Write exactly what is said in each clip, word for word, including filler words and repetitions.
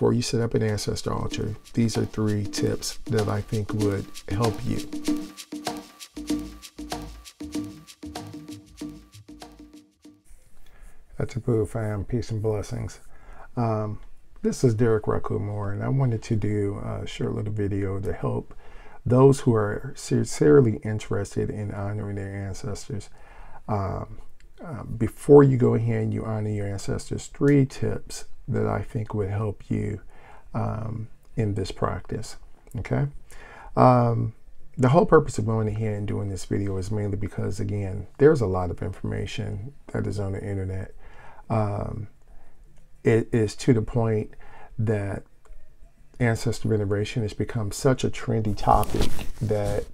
before you set up an ancestor altar, these are three tips that I think would help you. Atapu fam, peace and blessings. Um, this is Derek Rakumore, and I wanted to do a short little video to help those who are sincerely interested in honoring their ancestors. Um, uh, before you go ahead and you honor your ancestors, three tips that I think would help you um, in this practice, okay? Um, the whole purpose of going ahead and doing this video is mainly because, again, there's a lot of information that is on the internet. Um, it is to the point that ancestor veneration has become such a trendy topic that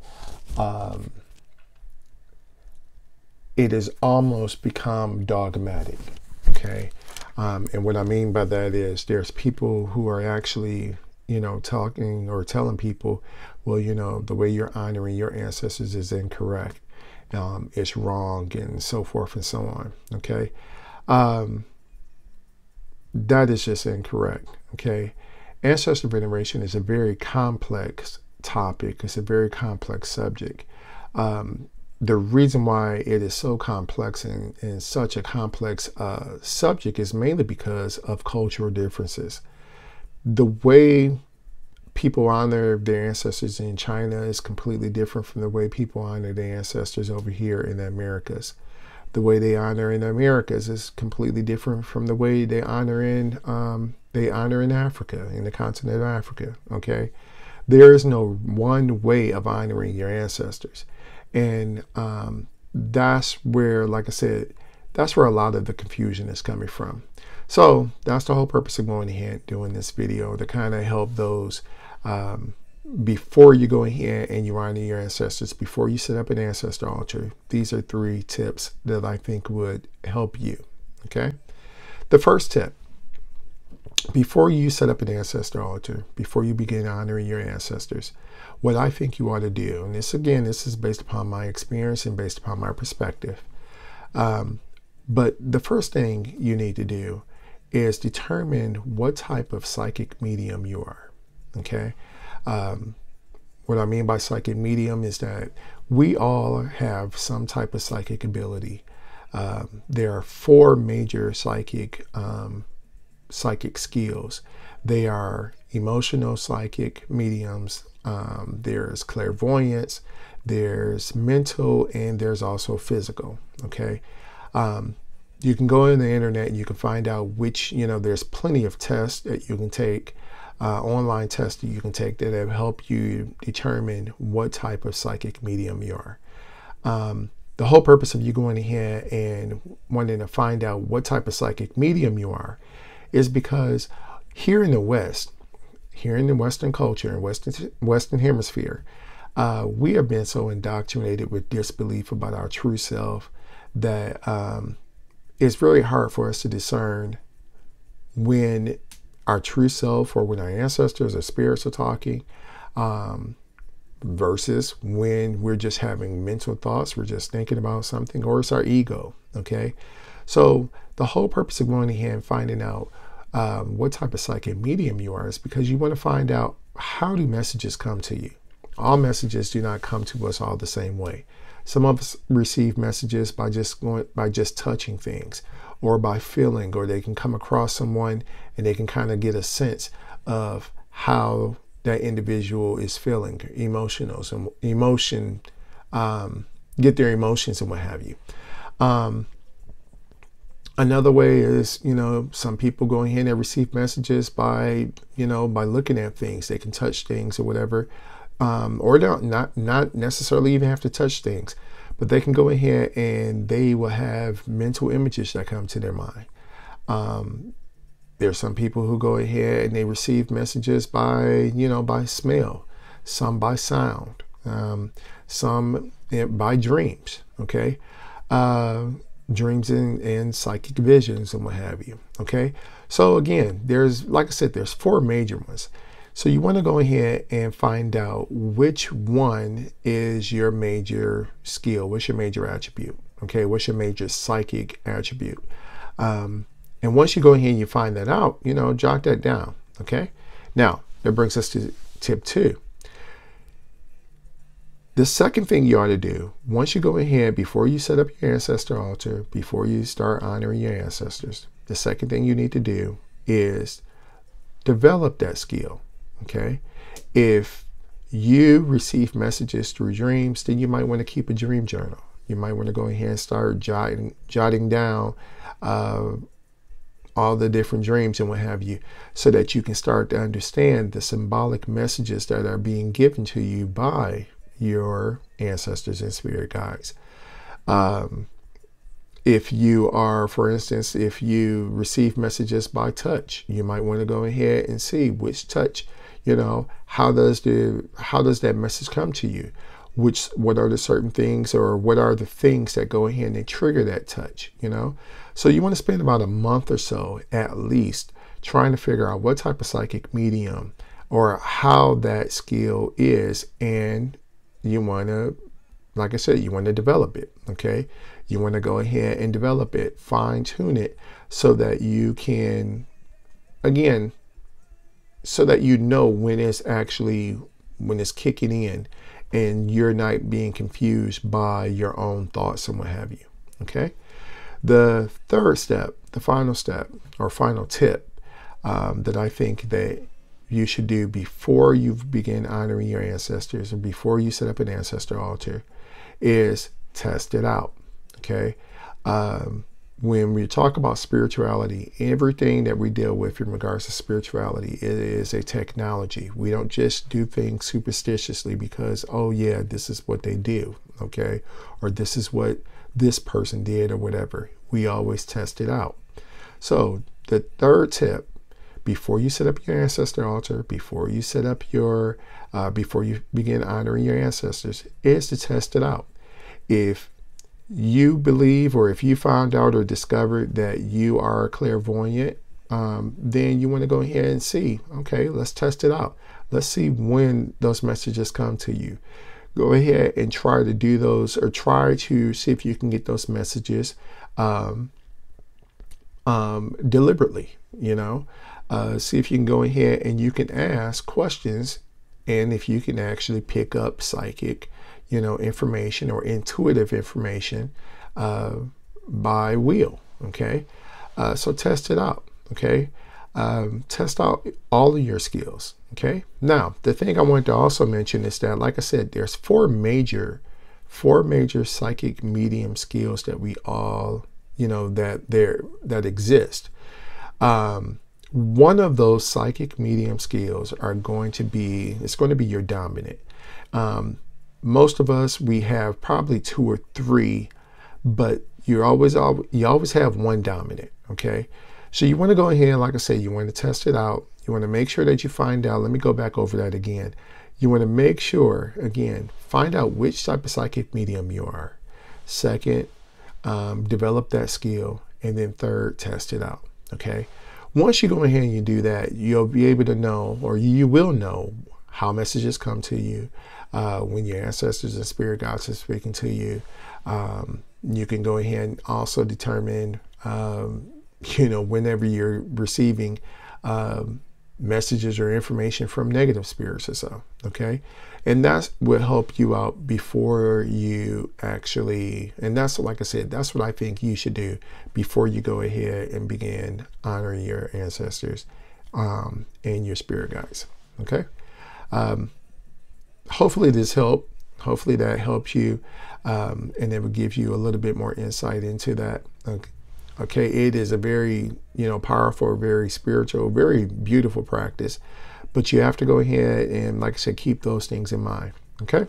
um, it has almost become dogmatic, okay? Um, and what I mean by that is there's people who are actually, you know, talking or telling people, well, you know, the way you're honoring your ancestors is incorrect, um, it's wrong, and so forth and so on, okay? Um, that is just incorrect, okay? Ancestor veneration is a very complex topic. It's a very complex subject. Um, the reason why it is so complex and, and such a complex uh, subject is mainly because of cultural differences. The way people honor their ancestors in China is completely different from the way people honor their ancestors over here in the Americas. The way they honor in the Americas is completely different from the way they honor in um, they honor in Africa, in the continent of Africa, okay? There is no one way of honoring your ancestors. And um, that's where, like I said, that's where a lot of the confusion is coming from. So that's the whole purpose of going ahead and doing this video, to kind of help those um, before you go ahead and you honor your ancestors, before you set up an ancestor altar. These are three tips that I think would help you, okay? The first tip, before you set up an ancestor altar, before you begin honoring your ancestors, what I think you ought to do, and this again, this is based upon my experience and based upon my perspective, um, but the first thing you need to do is determine what type of psychic medium you are, okay? Um, what I mean by psychic medium is that we all have some type of psychic ability. Um, there are four major psychic um, psychic skills. They are emotional psychic mediums, um, there's clairvoyance, there's mental, and there's also physical, okay? Um, you can go on the internet and you can find out which, you know, there's plenty of tests that you can take, uh, online tests that you can take that have helped you determine what type of psychic medium you are. Um, the whole purpose of you going ahead and wanting to find out what type of psychic medium you are is because here in the West, here in the Western culture and Western, Western hemisphere, uh, we have been so indoctrinated with disbelief about our true self that um, it's really hard for us to discern when our true self or when our ancestors or spirits are talking um, versus when we're just having mental thoughts, we're just thinking about something, or it's our ego, okay? So the whole purpose of going ahead and finding out um, what type of psychic medium you are is because you want to find out, how do messages come to you? All messages do not come to us all the same way. Some of us receive messages by just going, by just touching things, or by feeling, or they can come across someone and they can kind of get a sense of how that individual is feeling, emotional, some emotion, um, get their emotions and what have you. Um, Another way is, you know, some people go ahead and receive messages by, you know, by looking at things. They can touch things or whatever, um, or don't, not, not necessarily even have to touch things, but they can go ahead and they will have mental images that come to their mind. Um, there's some people who go ahead and they receive messages by, you know, by smell, some by sound, um, some by dreams, okay? Uh, dreams and, and psychic visions and what have you, okay? So again, there's, like I said, there's four major ones. So you want to go ahead and find out which one is your major skill, what's your major attribute, okay? What's your major psychic attribute? Um, and once you go ahead and you find that out, you know, jot that down, Okay, now that brings us to tip two. The second thing you ought to do, once you go ahead, before you set up your ancestor altar, before you start honoring your ancestors, the second thing you need to do is develop that skill, okay? If you receive messages through dreams, then you might want to keep a dream journal. You might want to go ahead and start jotting, jotting down uh, all the different dreams and what have you, so that you can start to understand the symbolic messages that are being given to you by your ancestors and spirit guides. Um, if you are, for instance, if you receive messages by touch, you might want to go ahead and see which touch, you know, how does the, how does that message come to you? Which, what are the certain things, or what are the things that go ahead and trigger that touch, you know? So you want to spend about a month or so, at least, trying to figure out what type of psychic medium or how that skill is, and you want to, like I said, you want to develop it, okay? You want to go ahead and develop it, fine tune it, so that you can, again, so that you know when it's actually, when it's kicking in, and you're not being confused by your own thoughts and what have you, okay? The third step, the final step, or final tip um, that I think that you should do before you begin honoring your ancestors and before you set up an ancestor altar is test it out, okay? Um, when we talk about spirituality, everything that we deal with in regards to spirituality, it is a technology. We don't just do things superstitiously because, oh yeah, this is what they do, okay? Or this is what this person did or whatever. We always test it out. So the third tip, before you set up your ancestor altar, before you set up your, uh, before you begin honoring your ancestors, is to test it out. If you believe, or if you found out or discovered that you are clairvoyant, um, then you want to go ahead and see, okay, let's test it out. Let's see when those messages come to you. Go ahead and try to do those, or try to see if you can get those messages um, um, deliberately, you know. Uh, see if you can go ahead and you can ask questions, and if you can actually pick up psychic, you know, information or intuitive information uh, by will. Okay, uh, so test it out. Okay, um, test out all of your skills. Okay, now the thing I wanted to also mention is that, like I said, there's four major, four major psychic medium skills that we all, you know, that there that exist. Um, One of those psychic medium skills are going to be, it's going to be your dominant. Um, most of us, we have probably two or three, but you're always, you always have one dominant, okay? So you want to go ahead, like I said, you want to test it out. You want to make sure that you find out, let me go back over that again. You want to make sure, again, find out which type of psychic medium you are. Second, um, develop that skill. And then third, test it out, okay? Once you go ahead and you do that, you'll be able to know, or you will know, how messages come to you, uh, when your ancestors and spirit guides are speaking to you. Um, you can go ahead and also determine, um, you know, whenever you're receiving um, messages or information from negative spirits or so, okay? And that's what help you out before you actually, and that's, like I said, that's what I think you should do before you go ahead and begin honoring your ancestors um, and your spirit guides, okay? Um, hopefully this helped. Hopefully that helps you, um, and it will give you a little bit more insight into that, okay? Okay, it is a very, you know, powerful, very spiritual, very beautiful practice, but you have to go ahead and, like I said, keep those things in mind, okay?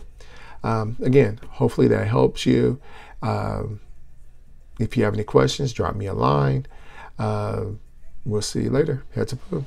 Um, again, hopefully that helps you. Um, if you have any questions, drop me a line. Uh, we'll see you later. Head to poo.